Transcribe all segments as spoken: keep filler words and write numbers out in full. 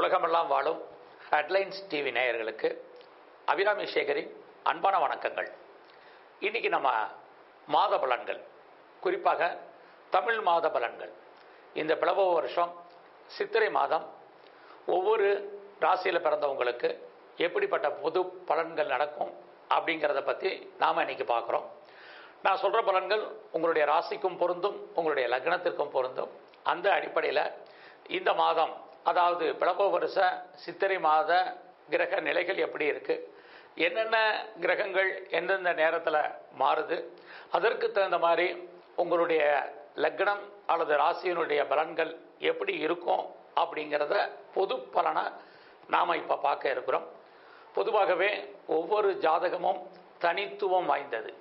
உலகமெல்லாம் வாழும் headlines TV நேயர்களுக்கு அபிராமி சேகரின் அன்பான வணக்கங்கள். இன்றைக்கி நம்ம மாத பலன்கள், குறிப்பாக தமிழ் மாத பலன்கள். இந்த பிளவ வருஷம் சித்திரை மாதம் ஒவ்வொரு ராசியில் பிறந்தவங்களுக்கு எப்படிப்பட்ட பொது பலன்கள் நடக்கும் அப்படிங்கிறத பற்றி நாம் இன்றைக்கி பார்க்குறோம். நான் சொல்கிற பலன்கள் உங்களுடைய ராசிக்கும் பொருந்தும், உங்களுடைய லக்னத்திற்கும் பொருந்தும். அந்த அடிப்படையில் இந்த மாதம், அதாவது பிளவ வருஷ சித்திரை மாத கிரக நிலைகள் எப்படி இருக்குது, என்னென்ன கிரகங்கள் எந்தெந்த நேரத்தில் மாறுது, அதற்கு தகுந்த மாதிரி உங்களுடைய லக்னம் அல்லது ராசியினுடைய பலன்கள் எப்படி இருக்கும் அப்படிங்கிறத பொது பலனை நாம் இப்போ பார்க்க இருக்கிறோம். பொதுவாகவே ஒவ்வொரு ஜாதகமும் தனித்துவம் வாய்ந்தது.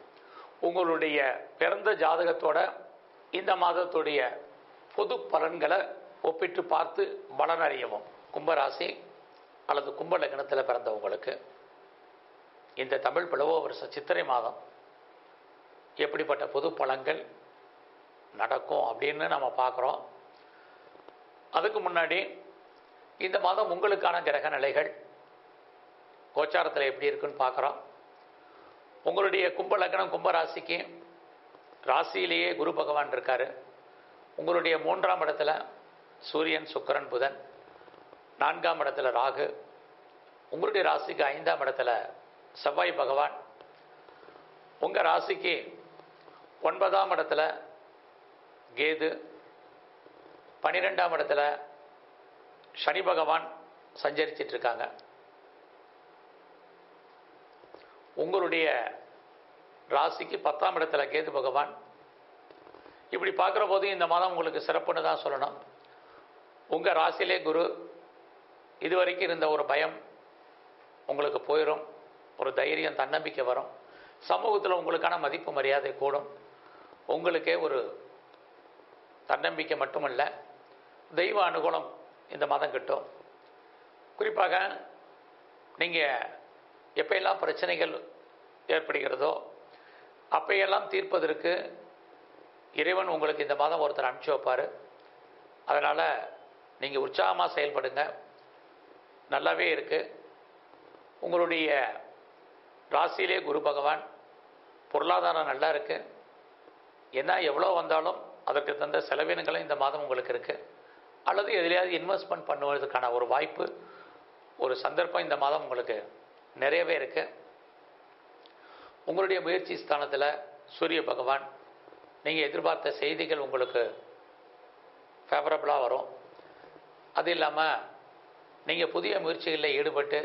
உங்களுடைய பிறந்த ஜாதகத்தோட இந்த மாதத்துடைய பொது பலன்களை ஒப்பிட்டு பார்த்து பலனறியவும். கும்பராசி அல்லது கும்ப லக்னத்தில் பிறந்தவங்களுக்கு இந்த தமிழ் பிளவ வருஷ சித்திரை மாதம் எப்படிப்பட்ட பொது பலன்கள் நடக்கும் அப்படின்னு நம்ம பார்க்குறோம். அதுக்கு முன்னாடி இந்த மாதம் உங்களுக்கான கிரக நிலைகள் கோச்சாரத்தில் எப்படி இருக்குன்னு பார்க்குறோம். உங்களுடைய கும்ப லக்னம் கும்பராசிக்கு ராசியிலேயே குரு பகவான் இருக்கார். உங்களுடைய மூன்றாம் இடத்துல சூரியன், சுக்கிரன், புதன், நான்காம் இடத்துல ராகு, உங்களுடைய ராசிக்கு ஐந்தாம் இடத்துல செவ்வாய் பகவான், உங்கள் ராசிக்கு ஒன்பதாம் இடத்துல கேது, பனிரெண்டாம் இடத்துல சனி பகவான் சஞ்சரிச்சிட்ருக்காங்க. உங்களுடைய ராசிக்கு பத்தாம் இடத்துல கேது பகவான். இப்படி பார்க்குற போது இந்த மாதம் உங்களுக்கு சிறப்புன்னு தான் சொல்லணும். உங்கள் ராசியிலே குரு, இதுவரைக்கும் இருந்த ஒரு பயம் உங்களுக்கு போயிடும், ஒரு தைரியம், தன்னம்பிக்கை வரும். சமூகத்தில் உங்களுக்கான மதிப்பு மரியாதை கூடும். உங்களுக்கே ஒரு தன்னம்பிக்கை மட்டுமல்ல, தெய்வ அனுகூலம் இந்த மாதம் கிட்டும். குறிப்பாக நீங்கள் எப்பையெல்லாம் பிரச்சனைகள் ஏற்படுகிறதோ அப்பையெல்லாம் தீர்ப்பதற்கு இறைவன் உங்களுக்கு இந்த மாதம் ஒருத்தர் அனுப்பிச்சி வைப்பார். அதனால் நீங்கள் உற்சாகமாக செயல்படுங்க. நல்லாவே இருக்குது. உங்களுடைய ராசியிலே குரு பகவான், பொருளாதாரம் நல்லா இருக்குது. என்ன எவ்வளோ வந்தாலும் அதற்கு தந்த செலவினங்களும் இந்த மாதம் உங்களுக்கு இருக்குது. அல்லது எதிலையாவது இன்வெஸ்ட்மெண்ட் பண்ணுவதற்கான ஒரு வாய்ப்பு, ஒரு சந்தர்ப்பம் இந்த மாதம் உங்களுக்கு நிறையவே இருக்குது. உங்களுடைய முயற்சி ஸ்தானத்தில் சூரிய பகவான். நீங்கள் எதிர்பார்த்த செய்திகள் உங்களுக்கு ஃபேவரபுளாக வரும். அது இல்லாமல் நீங்கள் புதிய முயற்சிகளில் ஈடுபட்டு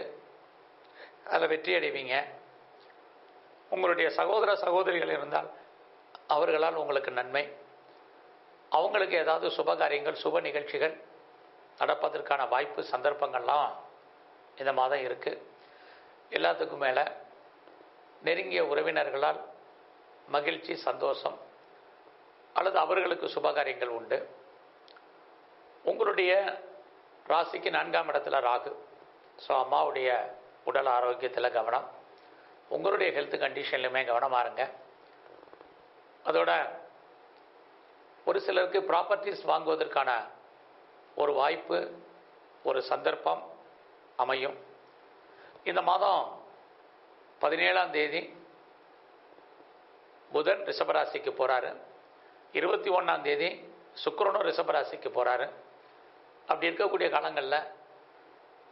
அதில் வெற்றி அடைவீங்க. உங்களுடைய சகோதர சகோதரிகள் இருந்தால் அவர்களால் உங்களுக்கு நன்மை. அவங்களுக்கு ஏதாவது சுபகாரியங்கள், சுப நிகழ்ச்சிகள் நடப்பதற்கான வாய்ப்பு, சந்தர்ப்பங்கள்லாம் இந்த மாதம் இருக்குது. எல்லாத்துக்கும் மேலே நெருங்கிய உறவினர்களால் மகிழ்ச்சி, சந்தோஷம் அல்லது அவர்களுக்கு சுபகாரியங்கள் உண்டு. உங்களுடைய ராசிக்கு நான்காம் இடத்துல ராகு. ஸோ அம்மாவுடைய உடல் ஆரோக்கியத்தில் கவனம், உங்களுடைய ஹெல்த் கண்டிஷன்லையுமே கவனமாக இருங்க. அதோட ஒரு சிலருக்கு ப்ராப்பர்ட்டிஸ் வாங்குவதற்கான ஒரு வாய்ப்பு, ஒரு சந்தர்ப்பம் அமையும். இந்த மாதம் பதினேழாம் தேதி புதன் ரிஷபராசிக்கு போகிறாரு. இருபத்தி ஒன்றாம் தேதி சுக்கிரனும் ரிஷபராசிக்கு போகிறாரு. அப்படி இருக்கக்கூடிய காலங்களில்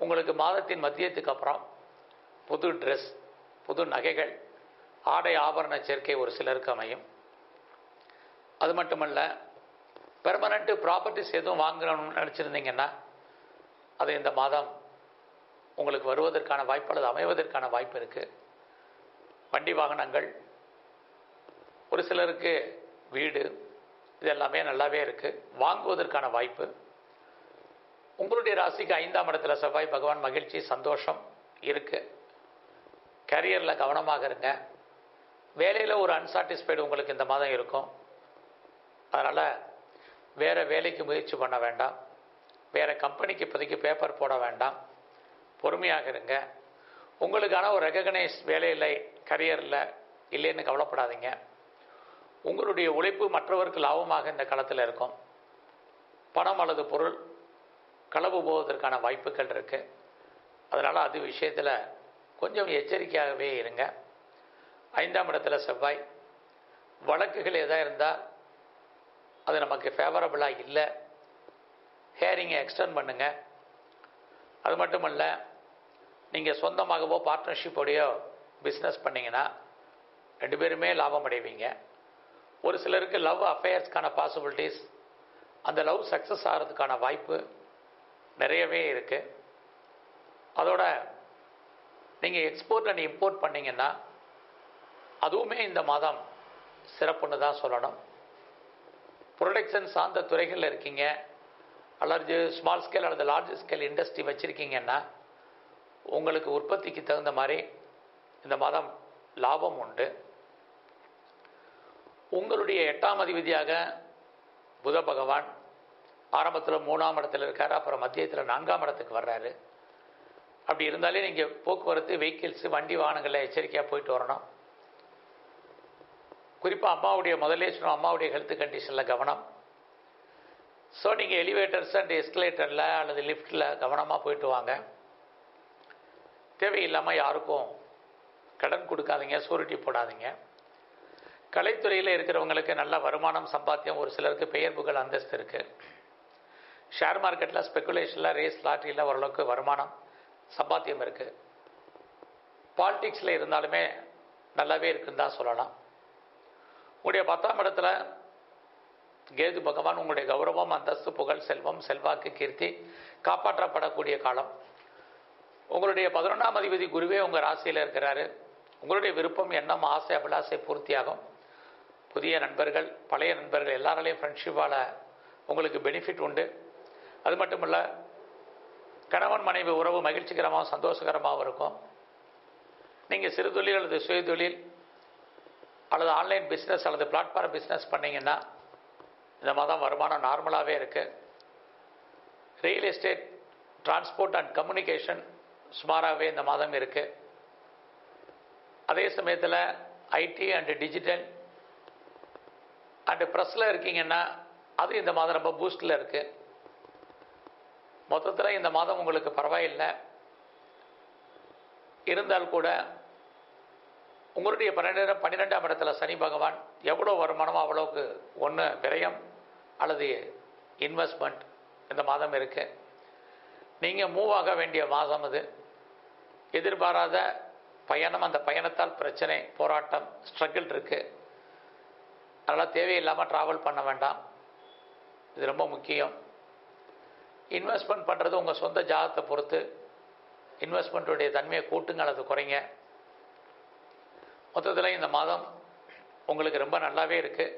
உங்களுக்கு மாதத்தின் மத்தியத்துக்கு அப்புறம் புது ட்ரெஸ், புது நகைகள், ஆடை ஆபரண சேர்க்கை ஒரு சிலருக்கு அமையும். அது மட்டுமல்ல, பெர்மனன்ட்டு ப்ராப்பர்ட்டிஸ் எதுவும் வாங்கணும்னு நினச்சிருந்தீங்கன்னா அது இந்த மாதம் உங்களுக்கு வருவதற்கான வாய்ப்பு அல்லது அமைவதற்கான வாய்ப்பு இருக்குது. வண்டி வாகனங்கள், ஒரு சிலருக்கு வீடு, இதெல்லாமே நல்லாவே இருக்குது. வாங்குவதற்கான வாய்ப்பு. உங்களுடைய ராசிக்கு ஐந்தாம் இடத்துல செவ்வாய் பகவான், மகிழ்ச்சி, சந்தோஷம் இருக்குது. கேரியரில் கவனமாக இருங்க. வேலையில் ஒரு அன்சாட்டிஸ்ஃபைடு உங்களுக்கு இந்த மாதம் இருக்கும். அதனால் வேறு வேலைக்கு முயற்சி பண்ண வேண்டாம். வேறு கம்பெனிக்கு இப்போதைக்கு பேப்பர் போட வேண்டாம். பொறுமையாக இருங்க. உங்களுக்கான ஒரு ரெகக்னைஸ் வேலையில், கரியரில் இல்லைன்னு கவலைப்படாதீங்க. உங்களுடைய உழைப்பு மற்றவருக்கு லாபமாக இந்த காலத்தில் இருக்கும். பணம் அல்லது பொருள் களவு போவதற்கான வாய்ப்புகள் இருக்குது. அதனால் அது விஷயத்தில் கொஞ்சம் எச்சரிக்கையாகவே இருங்க. ஐந்தாம் இடத்துல செவ்வாய், வழக்குகள் எதாக இருந்தால் அது நமக்கு ஃபேவரபுளாக இல்லை, ஹேரிங்கை எக்ஸ்டெண்ட் பண்ணுங்கள். அது மட்டும் இல்லை, நீங்கள் சொந்தமாகவோ பார்ட்னர்ஷிப்போடையோ பிஸ்னஸ் பண்ணிங்கன்னா ரெண்டு பேருமே லாபம் அடைவீங்க. ஒரு சிலருக்கு லவ் அஃபேர்ஸ்க்கான பாசிபிலிட்டிஸ், அந்த லவ் சக்ஸஸ் ஆகிறதுக்கான வாய்ப்பு நிறையவே இருக்குது. அதோட நீங்கள் எக்ஸ்போர்ட் அண்ட் இம்போர்ட் பண்ணிங்கன்னா அதுவுமே இந்த மாதம் சிறப்புன்னு தான் சொல்லணும். ப்ரொடக்ஷன் சார்ந்த துறைகளில் இருக்கீங்க, அல்லது ஸ்மால் ஸ்கேல் அல்லது லார்ஜ் ஸ்கேல் இண்டஸ்ட்ரி வச்சுருக்கீங்கன்னா உங்களுக்கு உற்பத்திக்கு தகுந்த மாதிரி இந்த மாதம் லாபம் உண்டு. உங்களுடைய எட்டாம் அதிபதியாக புத பகவான் ஆரம்பத்தில் மூணாம் இடத்துல இருக்கார், அப்புறம் மத்தியத்தில் நான்காம் இடத்துக்கு வர்றாரு. அப்படி இருந்தாலே நீங்கள் போக்குவரத்து வெஹிக்கிள்ஸு வண்டி வாகனங்களில் எச்சரிக்கையாக போயிட்டு வரணும். குறிப்பாக அம்மாவுடைய முதலே சொன்ன அம்மாவுடைய ஹெல்த் கண்டிஷனில் கவனம். ஸோ நீங்கள் எலிவேட்டர்ஸ் அண்ட் எஸ்கலேட்டரில் அல்லது லிஃப்டில் கவனமாக போயிட்டு வாங்க. தேவையில்லாமல் யாருக்கும் கடன் கொடுக்காதீங்க, சூரிட்டி போடாதீங்க. கலைத்துறையில் இருக்கிறவங்களுக்கு நல்ல வருமானம், சம்பாத்தியம், ஒரு சிலருக்கு பெயர் புகழ் அந்தஸ்து இருக்குது. ஷேர் மார்க்கெட்டில், ஸ்பெக்குலேஷனில், ரேஸ் லாட்டரியில் ஓரளவுக்கு வருமானம் சம்பாத்தியம் இருக்குது. பாலிடிக்ஸில் இருந்தாலுமே நல்லாவே இருக்குன்னு தான் சொல்லலாம். உங்களுடைய பத்தாம் இடத்துல கேது பகவான் உங்களுடைய கௌரவம், அந்தஸ்து, புகழ், செல்வம், செல்வாக்கு, கீர்த்தி காப்பாற்றப்படக்கூடிய காலம். உங்களுடைய பதினொன்றாம் அதிபதி குருவே உங்கள் ராசியில் இருக்கிறாரு. உங்களுடைய விருப்பம், எண்ணம், ஆசை, அபிலாசை பூர்த்தியாகும். புதிய நண்பர்கள், பழைய நண்பர்கள் எல்லாராலையும் ஃப்ரெண்ட்ஷிப்பால் உங்களுக்கு பெனிஃபிட் உண்டு. அது மட்டும் இல்லை, கணவன் மனைவி உறவு மகிழ்ச்சிகரமாகவும் சந்தோஷகரமாகவும் இருக்கும். நீங்கள் சிறுதொழில் அல்லது சுயதொழில் அல்லது ஆன்லைன் பிஸ்னஸ் அல்லது பிளாட்ஃபார்ம் பிஸ்னஸ் பண்ணிங்கன்னா இந்த மாதம் வருமானம் நார்மலாகவே இருக்குது. Real estate, transport and communication சுமாராகவே இந்த மாதம் இருக்குது. அதே சமயத்தில் ஐடி அண்டு டிஜிட்டல் அண்டு ப்ரெஸ்ஸில் இருக்கீங்கன்னா அது இந்த மாதம் ரொம்ப பூஸ்டில் இருக்குது. மொத்தத்தில் இந்த மாதம் உங்களுக்கு பரவாயில்லை. இருந்தால் கூட உங்களுடைய பன்னெண்டு பன்னிரெண்டாம் இடத்துல சனி பகவான் எவ்வளோ வருமானமோ அவ்வளோக்கு ஒன்று விரயம் அல்லது இன்வெஸ்ட்மெண்ட் இந்த மாதம் இருக்குது. நீங்கள் மூவ் ஆக வேண்டிய மாதம் அது. எதிர்பாராத பயணம், அந்த பயணத்தால் பிரச்சனை, போராட்டம், ஸ்ட்ரகிள் இருக்குது. அதனால் தேவையில்லாமல் ட்ராவல் பண்ண வேண்டாம், இது ரொம்ப முக்கியம். இன்வெஸ்ட்மெண்ட் பண்ணுறது உங்கள் சொந்த ஜாதகத்தை பொறுத்து இன்வெஸ்ட்மெண்ட்டுடைய தன்மையை கூட்டுங்க அல்லது குறைங்க. மொத்தத்தில் இந்த மாதம் உங்களுக்கு ரொம்ப நல்லாவே இருக்குது.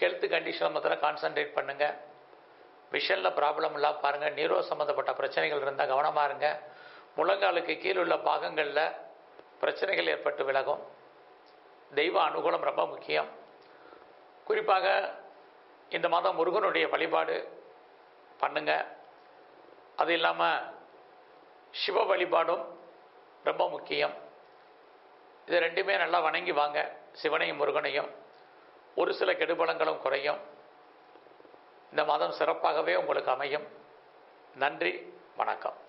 ஹெல்த் கண்டிஷன் மாத்திரம் கான்சன்ட்ரேட் பண்ணுங்கள். விஷனில் ப்ராப்ளம் இல்லாம பாருங்கள். நீரோ சம்மந்தப்பட்ட பிரச்சனைகள் இருந்தால் கவனமாக இருங்க. முழங்காலுக்கு கீழுள்ள பாகங்களில் பிரச்சனைகள் ஏற்பட்டு விலகும். தெய்வ அனுகூலம் ரொம்ப முக்கியம். குறிப்பாக இந்த மாதம் முருகனுடைய வழிபாடு பண்ணுங்கள். அது இல்லாமல் சிவ வழிபாடும் ரொம்ப முக்கியம். இது ரெண்டுமே நல்லா வணங்கி வாங்க, சிவனையும் முருகனையும். ஒரு சில கெடுபலங்களும் குறையும். இந்த மாதம் சிறப்பாகவே உங்களுக்கு அமையும். நன்றி, வணக்கம்.